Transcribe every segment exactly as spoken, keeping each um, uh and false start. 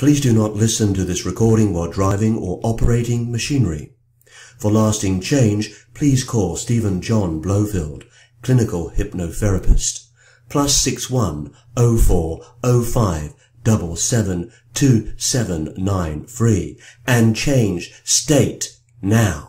Please do not listen to this recording while driving or operating machinery. For lasting change, please call Stephen John Blowfield, clinical hypnotherapist, plus six one oh four oh five seven seven two seven nine three, and change state now.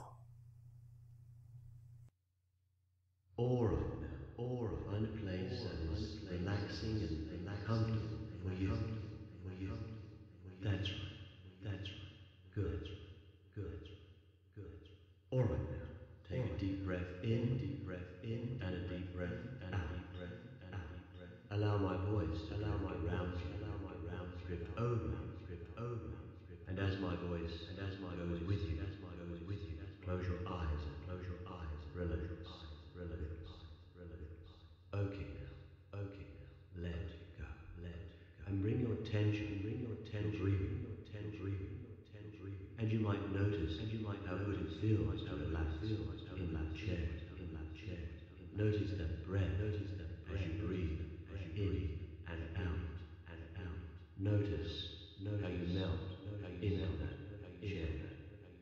All right now, take a deep breath in, deep breath in, and a deep breath, and a deep breath, and a deep breath. Allow my voice, allow my rounds, allow my rounds, drift over, drift over, and as my voice, and as my goes with you, as my goes with you, close your eyes, close your eyes, relax, relax, relax. Okay now, okay now, let go, let go, and bring your attention, bring your attention, breathing, your attention, breathing. And you might notice, and you might how good it feels to relax in that chair, in that chair. Notice that breath, notice that as you breathe, as you breathe, and out, and out. Notice how you melt in that chair,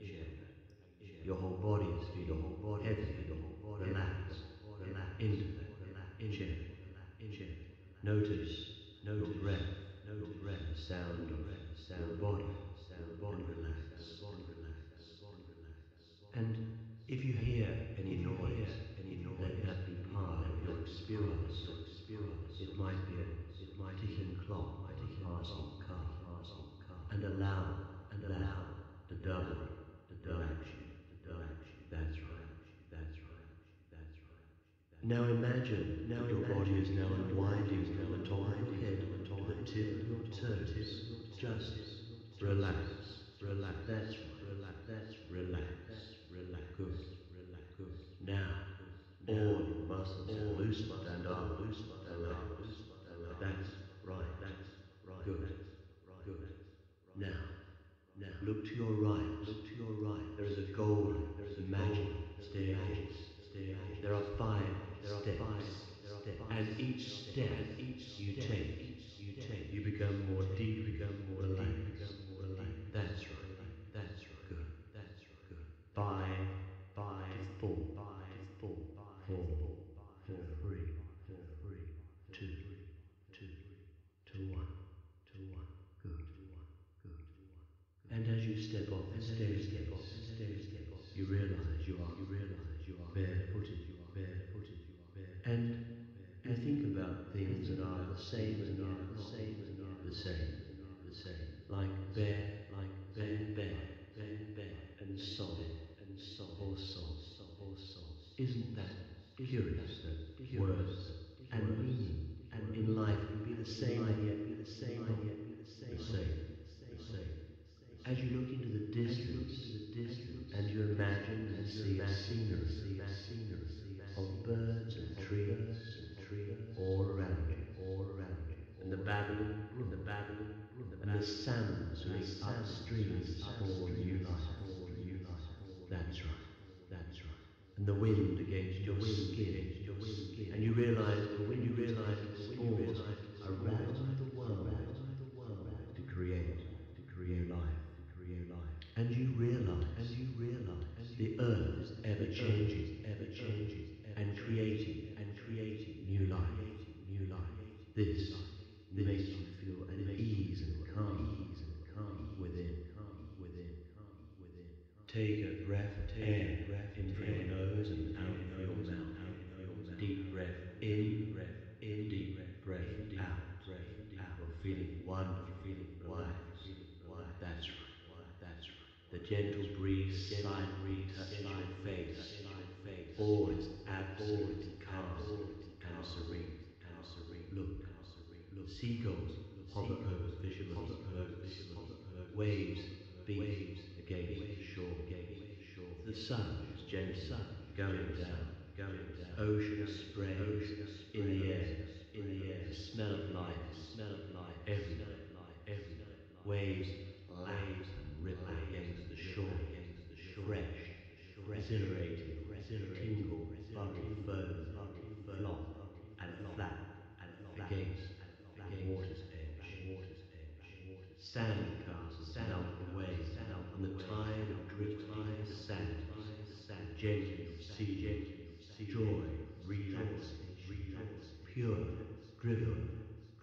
chair. Your whole body is feeling, your whole body, everything, your whole body, relax, relax into that chair, chair. Notice your breath, your breath, the sound of your body. And relax, and if you hear any noise, let that be part of your experience. It might be a ticking clock, a passing car, and allow, and allow the double, the direction, the direction. That's right, that's right, that's right. Now imagine, now your body is now unwinding from the top of your head to the tip of your toes. Just relax. Relax, that's right, relax, that's relax, relax, good, relax, good. Now, all your muscles are loose, stand up, loose, stand up, loose, stand up, that's right, that's right, good, good. Now, now, look to your right, look to your right, there is a goal, there is a magic staircase, staircase, there are five steps, and each step, you take, you take, you become more deep, you become more relaxed. That's right, that's right, good, that's right, good. Five, five, four, five, four, four, four, three, four, three, two, two, two, one, two, one, good, good. And as you step off the stairs, step off the stairs, step off, you realize you are, you realize you are barefooted, you are barefooted, you are barefooted. And you think about things that are the same and are the same and are the same, the same. Like bear, like bear, bear, bear, bear, and soul, and soul, or soul, or soul. Isn't that curious that words and meaning and in life can be the same and yet be the same and yet be the same, the same, the same. As you look into the distance, and you imagine and see a scenery of birds and trees and trees all around you, all around you, and the babbling, the babbling. And the sounds of the upstream all you life. That's right, that's right. And the wind against your skin, and you realize the wind, you realize the spores around the world to create, to create life, to create life. And you realize, and you realize the earth is ever changing, ever changing, and creating, and creating new life, new life. This makes you feel at ease and calm, ease and calm within, calm within, calm within. Take a breath, take air, breath in through your nose and out through your mouth, out through your mouth. Deep breath in, breath in, deep breath out, breath out. You're feeling wonderful, feeling wide, feeling wide. That's right, that's right. The gentle breeze, side breeze, touch your face, all is absolutely calm and serene, and serene. Look. Seagulls hover over fishermen, waves beat against the shore, the sun is gently going down, going down, ocean spray in the air, in the air, the smell of life, smell of life, every night, every night, waves, waves and ripple against the shore, against the shore, fresh, exhilarating, tingle, bubbling foam, flop and flap, and against water's edge, water's edge, water's Sand casts out the waves and the tide drifts by the sand. Gentle sea, joy, relax, pure, driven,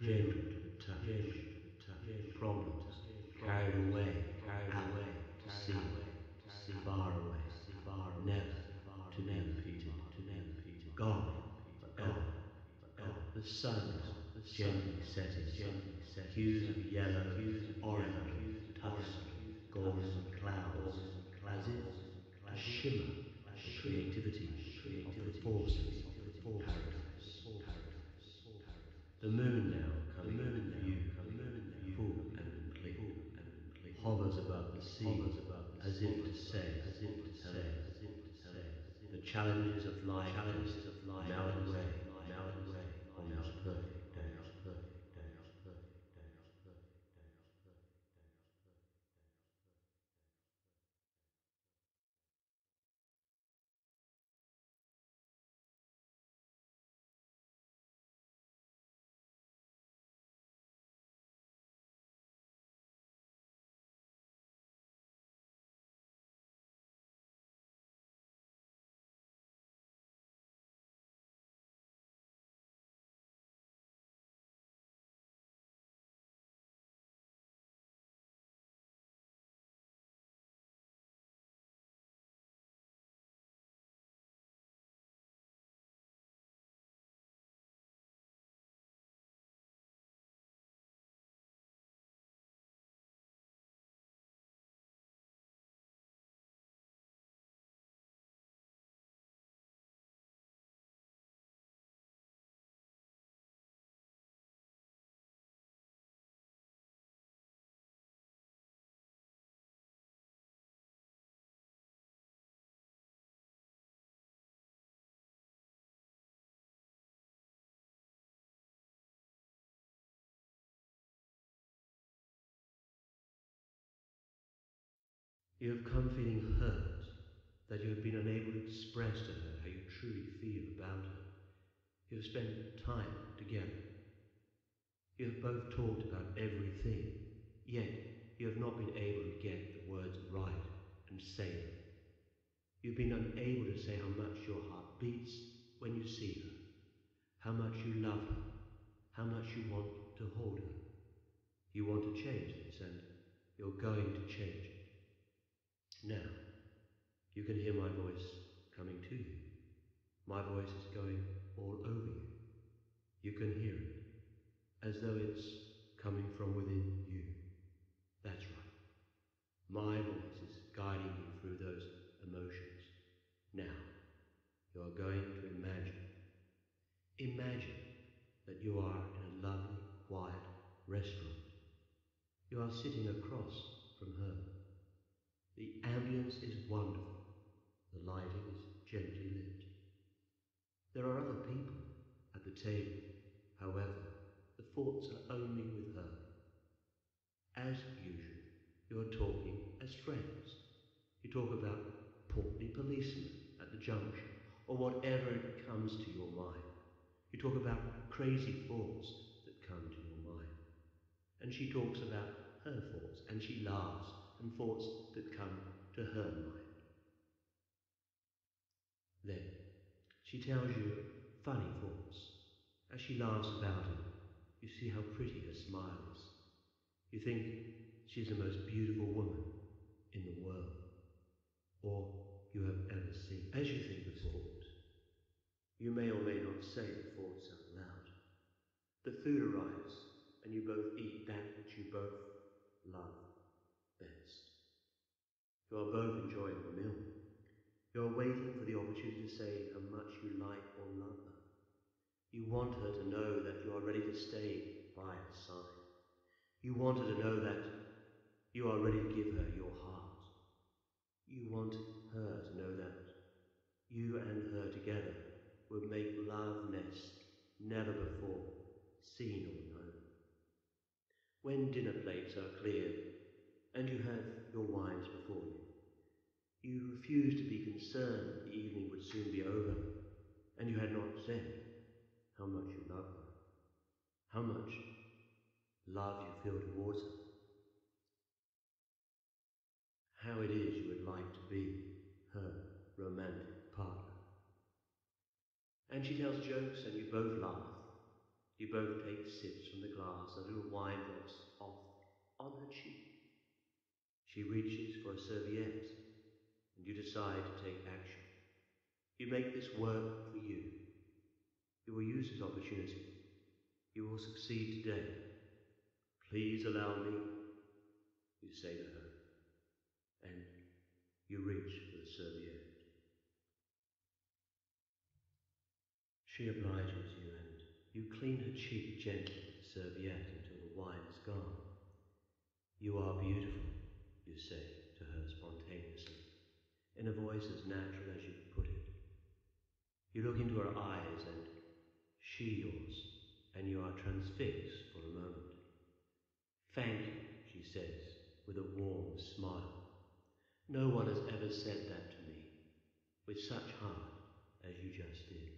gentle touch. Problems carried away, carried away, to sea, far away, far never, to never Peter, to never Peter, gone, forever. The sun is gently setting, hues of yellow, orange, tusk, golden clouds, as if a shimmer, the creativity of the forces of paradise. The moon now coming into view, full and complete, hovers above the sea, as if to say, as if to say, as if to say, the challenges of life now at play, now at play. On this perfect day, on this perfect day, on this perfect day, on this perfect day, on this perfect day, on this perfect day. You have come feeling hurt, that you have been unable to express to her how you truly feel about her. You have spent time together. You have both talked about everything, yet you have not been able to get the words right and say them. You have been unable to say how much your heart beats when you see her, how much you love her, how much you want to hold her. You want to change this, and you're going to change it. Now, you can hear my voice coming to you. My voice is going all over you. You can hear it, as though it's coming from within you. That's right. My voice is guiding you through those emotions. Now, you are going to imagine. Imagine that you are in a lovely, quiet restaurant. You are sitting across from her. The ambience is wonderful. The lighting is gently lit. There are other people at the table. However, the thoughts are only with her. As usual, you are talking as friends. You talk about portly policemen at the junction, or whatever it comes to your mind. You talk about crazy thoughts that come to your mind. And she talks about her thoughts, and she laughs, and thoughts that come to her mind. Then she tells you funny thoughts. As she laughs about it, you see how pretty her smile is. You think she's the most beautiful woman in the world, or you have ever seen. As you think the thoughts, you may or may not say the thoughts out loud. The food arrives, and you both eat that which you both love best. You are both enjoying the meal. You are waiting for the opportunity to say how much you like or love her. You want her to know that you are ready to stay by her side. You want her to know that you are ready to give her your heart. You want her to know that you and her together will make love nests never before seen or known. When dinner plates are cleared, and you have your wines before you, you refuse to be concerned that the evening would soon be over, and you had not said how much you love her, how much love you feel towards her, how it is you would like to be her romantic partner. And she tells jokes and you both laugh. You both take sips from the glass, and little wine drops off on her cheek. She reaches for a serviette, and you decide to take action. You make this work for you. You will use this opportunity. You will succeed today. Please allow me, you say to her, and you reach for the serviette. She obliges you, and you clean her cheek gently with the serviette until the wine is gone. You are beautiful, you say to her spontaneously, in a voice as natural as you could put it. You look into her eyes, and she yours, and you are transfixed for a moment. "Thank you," she says, with a warm smile. "No one has ever said that to me, with such heart as you just did."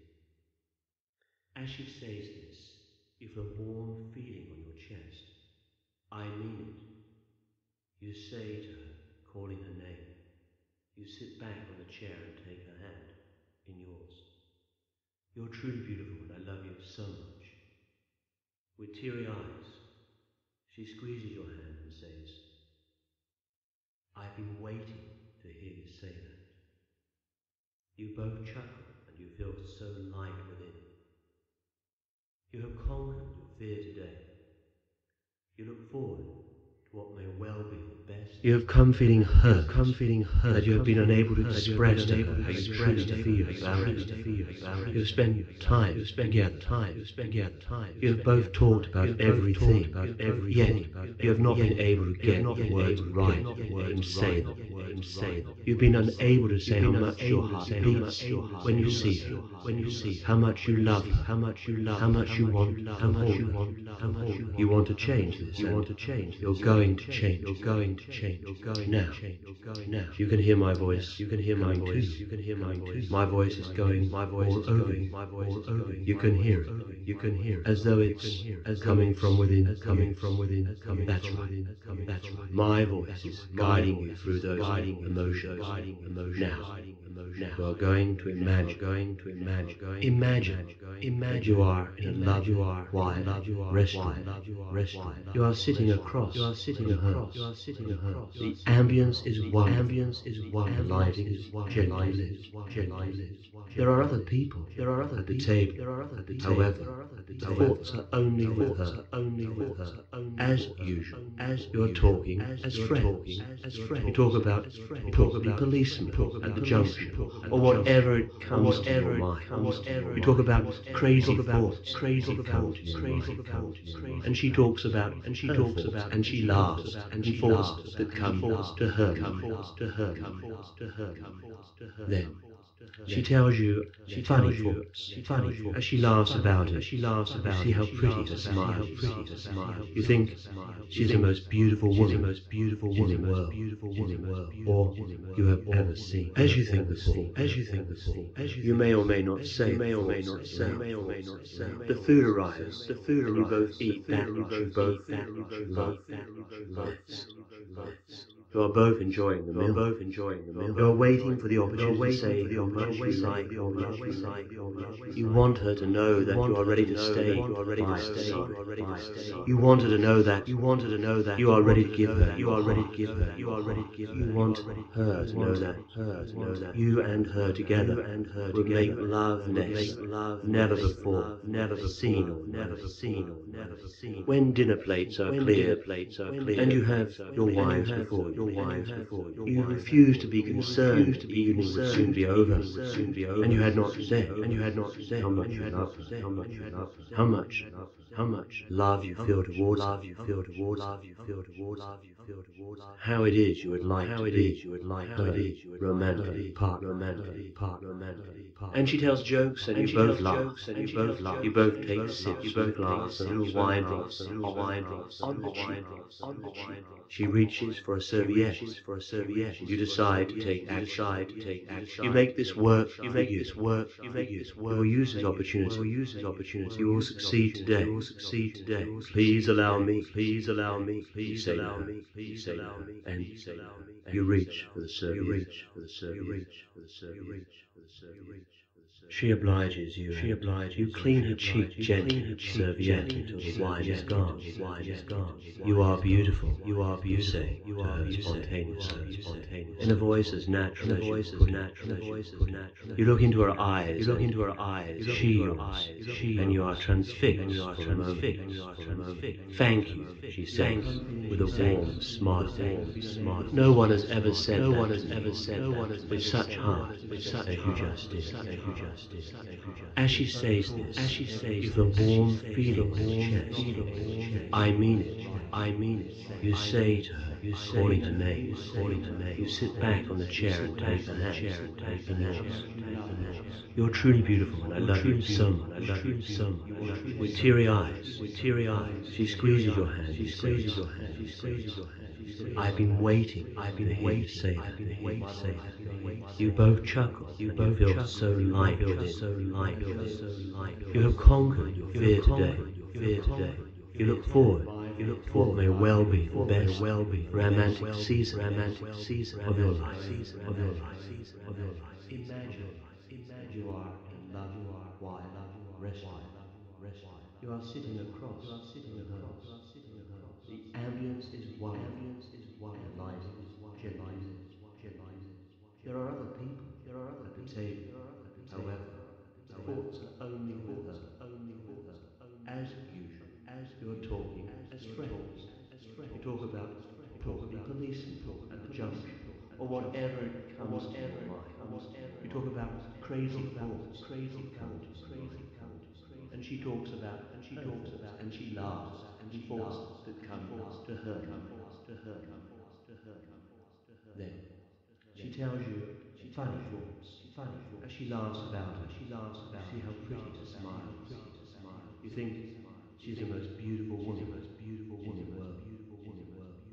As she says this, you feel a warm feeling on your chest. "I mean it." You say to her, calling her name. You sit back on the chair and take her hand in yours. "You're truly beautiful, and I love you so much." With teary eyes, she squeezes your hand and says, "I've been waiting to hear you say that." You both chuckle, and you feel so light within. You have conquered your fear today. You look forward to what may well be the best. You have come feeling hurt, come feeling hurt that you have been unable to express to her how you truly feel about it. You have spent time together, time together, time. You have both talked about everything, about everything. Yet you have not been able to get words right and say them. You've been unable to say how much your heart beats when you see her, when you see how much you love her, how much you love, how much you want, how much you want, how much you want to change this. You want to change. You're going to change. You're going to change. You're going now. Now you can hear my voice. You can hear my voice. You can hear my voice. My voice is going. My voice is going. My voice is going. You can hear it. You can hear it as though it's coming from within. Coming from within. Coming. That's right. That's right. My voice is guiding you through those emotions. Now, you are going to imagine, going to imagine, imagine, imagine you are in a love, you are wide, restaurant, restaurant. You are sitting across, you are sitting across, you are sitting across. The ambience is one, ambience is one, the lighting is one, gently lit, gently lit. There are other people, there are other at the table, there are other people. However, thoughts are only with her, only with her, as usual, as you are talking, as friends, as friends. You talk about You talk about policemen at the junction, or whatever it comes to your mind. You talk about crazy thoughts, crazy thoughts, crazy thoughts, and she talks about, and she talks about, and she laughs, and she thoughts that come to her, to her, to her. Then she tells you funny thoughts, funny thoughts, as she laughs about it. She laughs about. See how pretty her smile, pretty her smile. You think she's the most beautiful woman, most beautiful woman in the world, in the world. Or you have ever seen. As you think before, as you think before, you may or may not say, may or may not say, may or may not say. The food arrives, the food arrives. You both eat that, you both love, love. You are both enjoying the meal, both enjoying the meal. You are waiting for the opportunity to say how much you like, how much you like. You want her to know that you are ready to stay, you are ready to stay, you are ready to stay. You want her to know that, you want her to know that. You are ready to give her, you are ready to give her, you are ready to give her. You want her to know that, her to know that. You and her together, and her together, make love next, love never before, never seen or never seen or never seen. When dinner plates are clear, plates are clear, and you have your wives before your wives before you, refuse to be concerned. The evening would soon be over, would soon be over, and you had not said, and you had not said how much you love, how much you love, how much, how much love you feel towards, love you feel towards, love you feel towards, love you feel towards. How it is you would like. How it is you would like her romantic partner, romantic partner, romantic partner. And she tells jokes, and you both laugh, and you both laugh. You both take sips, you both laugh, and little wine drops, and little wine drops on the cheek, on the cheek. She reaches for a serviette, for a serviette. You decide to take action, to take action. You make this work, you make this work, you make this work. You will use this opportunity, you will use this opportunity. You will succeed today. will succeed today. Please allow me, please allow me, please allow me, please allow me, and you reach for the service, you reach for the service, you reach for the service, you reach for the service. She obliges you. She obliges you. Clean her cheek gently, serviette, until the wine is gone. Wine is gone. You are beautiful. You are beautiful. You are spontaneously, spontaneous. In a voice as natural as voice as natural voice as natural. You look into her eyes. You look into her eyes. She yours. She and you are transfixed. And you are transfixed. Thank you. She says with a warm smile. Smile. No one has ever said. No one has ever said. No one has with such heart. With such you just did. You just. As she says this, as she says, you feel warm, feel a warm. I mean it, I mean it. You say to her, you say calling to name, calling to name. You sit back on the chair and take the hand, take the hand. You're truly beautiful, and I love you so much. I love you so much. With teary eyes, with teary eyes, she squeezes your hand, she squeezes your hand, she squeezes your hand. I've been waiting, I've been waiting, safe, wait, safe. You both chuckle, you both feel so light, so light, so light. You have conquered your fear today, fear today. You look forward, you look forward. May well be the best, well be romantic season, romantic season of your life, of your life, of your life. Imagine, imagine you are in love, you are why love, rest, rest. You are sitting across, you are sitting across. The ambience is one. Ambience is one. Life is one. There are other people. There are other people. However, the thoughts are only with us. Only with us. As usual, as you're talking, as friends, as friends, you talk about, you talk about the police and talk at the junction, or whatever it comes to mind. You talk about crazy thoughts, crazy counties, crazy counties, and she talks about, and she talks about, and she laughs. And force that come to her, come to her, come to her, come to her. Then she tells you she funny thoughts, funny thoughts. As she laughs about her, she laughs about. See how pretty her smile, pretty her smile. You think she's the most beautiful woman, most beautiful woman in the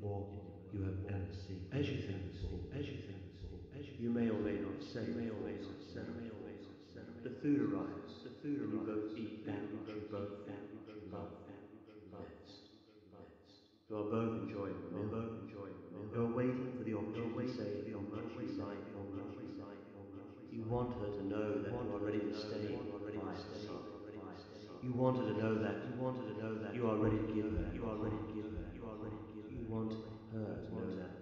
world, or you have ever seen. As you think this, as you think this, as you may or may not say, may or may not say, may or may not say. The food arrives, the food arrives. You both eat that which you both love. You are both enjoying the moment. You are both enjoying the moment. You are waiting for the opportunity to say how much you like, how much you like, how much you want her to know that you are ready to stay, you are ready to stay. You want her to know that, you want her to know that, you are ready to give her, you are ready to give her, you are ready to give her. You want her to know that,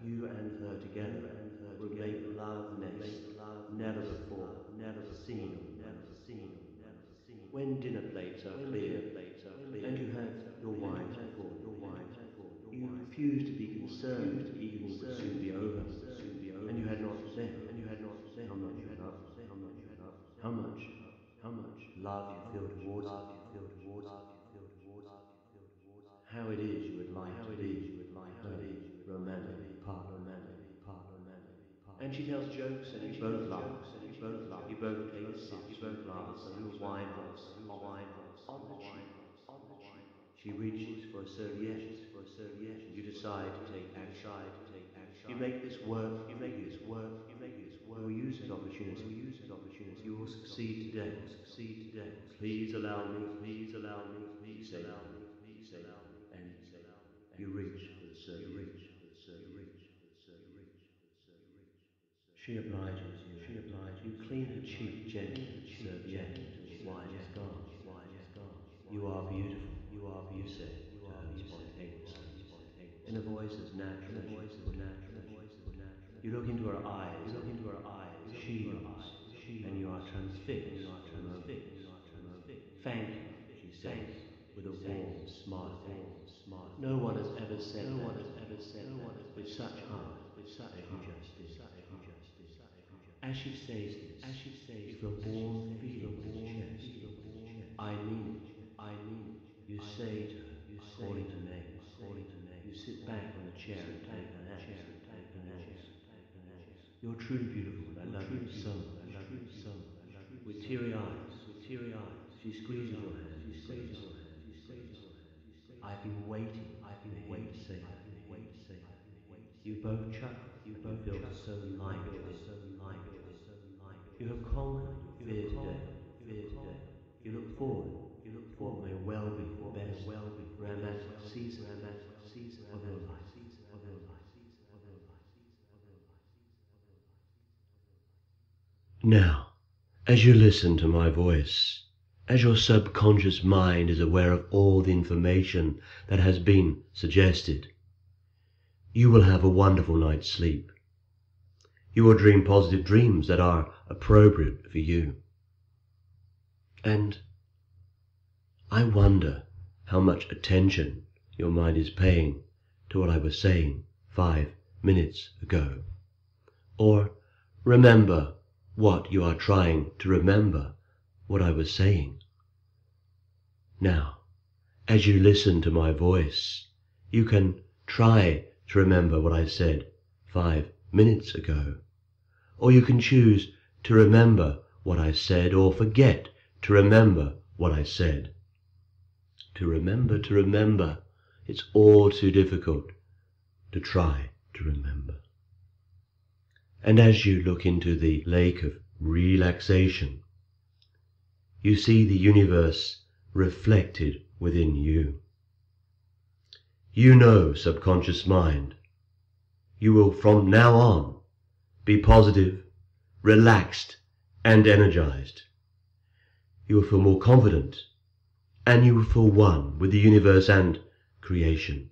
you and her together will make love next, never before, never seen, never seen. When dinner plates are clear, and you have your wine before your wine, you refuse to be concerned that evil will soon be over, and you had not said, and you had not said how much you love, how much you love, how much, how much love you feel towards, you feel towards, you feel towards, how it is you would like, how it is you would like, how it is romantic, part romantic. And she tells jokes, and you both laugh, and you both laugh, you both take a sip, you both laugh, and you wine drops, you wine drops, on the wine drops, on the wine drops. She reaches for a serviette, for a serviette, and you decide to take action, to take action. You make this work, you make this work, you make this work. You use this opportunity, you use this opportunity. You will succeed today, succeed today. Please allow me, please allow me, please allow me, please allow me, and you reach for the serviette, you reach for the serviette. She obliges you. She obliges you. Clean her cheek gently, serviette, until wine is gone. Wine is gone. You are beautiful. You are beautiful. You are spontaneous. In a voice as natural as natural. You look into her eyes. You look into her eyes. She yours. And you are transfixed. You are transfixed. Thank you. She says with a warm smile. Smile. No one has ever said. No one has ever said. No one with such heart. With such heart. As she says this, as she says, you feel warm, feel warm. I mean it, I mean it. You say to her, you say calling to name, calling to name. You sit back on the chair and take an action, take an action. You're truly beautiful, and I love you so, I love you so. With teary eyes, with teary eyes, she squeezes your hand, she squeezes your hand, she squeezes your hand, she squeezes. I've been waiting, I've been waiting, say, I've been waiting, say. You both chuckle, you both feel so light, so light, so light. You have conquered your fear today, fear today. You look forward, look for may well be best well be Ramesses season Ramesses season of their life season of their life season of their life season of their life season of their life. Now, as you listen to my voice, as your subconscious mind is aware of all the information that has been suggested, you will have a wonderful night's sleep. You will dream positive dreams that are appropriate for you. And I wonder how much attention your mind is paying to what I was saying five minutes ago. Or remember what you are trying to remember what I was saying. Now, as you listen to my voice, you can try to remember what I said five minutes ago. Or you can choose to remember what I said, or forget to remember what I said. To remember, to remember, it's all too difficult to try to remember. And as you look into the lake of relaxation, you see the universe reflected within you. You know, subconscious mind, you will from now on be positive, relaxed, and energized. You will feel more confident, and you will feel one with the universe and creation.